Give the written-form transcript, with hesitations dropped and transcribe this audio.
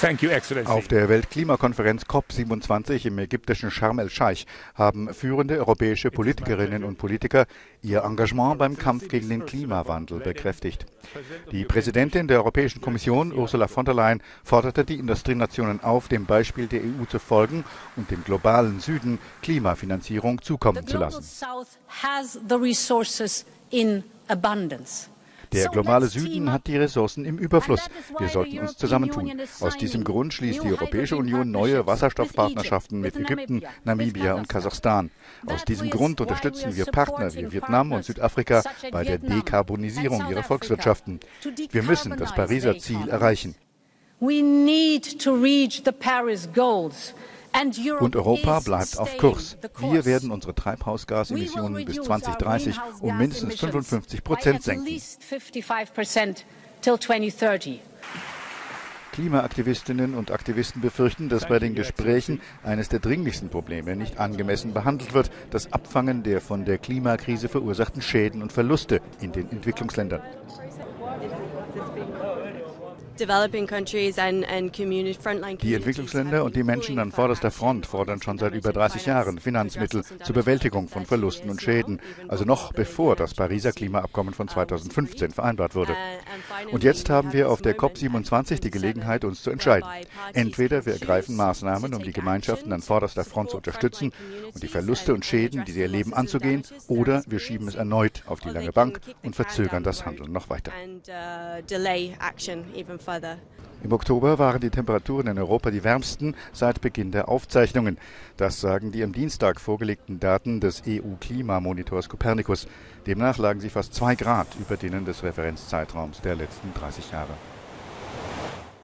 Thank you, Excellency. Auf der Weltklimakonferenz COP27 im ägyptischen Sharm el-Sheikh haben führende europäische Politikerinnen und Politiker ihr Engagement beim Kampf gegen den Klimawandel bekräftigt. Die Präsidentin der Europäischen Kommission, Ursula von der Leyen, forderte die Industrienationen auf, dem Beispiel der EU zu folgen und dem globalen Süden Klimafinanzierung zukommen zu lassen. Der globale Süden hat die Ressourcen im Überfluss. Wir sollten uns zusammentun. Aus diesem Grund schließt die Europäische Union neue Wasserstoffpartnerschaften mit Ägypten, Namibia und Kasachstan. Aus diesem Grund unterstützen wir Partner wie Vietnam und Südafrika bei der Dekarbonisierung ihrer Volkswirtschaften. Wir müssen das Pariser Ziel erreichen. Und Europa bleibt auf Kurs. Wir werden unsere Treibhausgasemissionen bis 2030 um mindestens 55% senken. Klimaaktivistinnen und Aktivisten befürchten, dass bei den Gesprächen eines der dringlichsten Probleme nicht angemessen behandelt wird, das Abfangen der von der Klimakrise verursachten Schäden und Verluste in den Entwicklungsländern. Die Entwicklungsländer und die Menschen an vorderster Front fordern schon seit über 30 Jahren Finanzmittel zur Bewältigung von Verlusten und Schäden, also noch bevor das Pariser Klimaabkommen von 2015 vereinbart wurde. Und jetzt haben wir auf der COP27 die Gelegenheit, uns zu entscheiden. Entweder wir ergreifen Maßnahmen, um die Gemeinschaften an vorderster Front zu unterstützen und die Verluste und Schäden, die sie erleben, anzugehen, oder wir schieben es erneut auf die lange Bank und verzögern das Handeln noch weiter. Im Oktober waren die Temperaturen in Europa die wärmsten seit Beginn der Aufzeichnungen. Das sagen die am Dienstag vorgelegten Daten des EU-Klimamonitors Copernicus. Demnach lagen sie fast 2 Grad über denen des Referenzzeitraums der letzten 30 Jahre.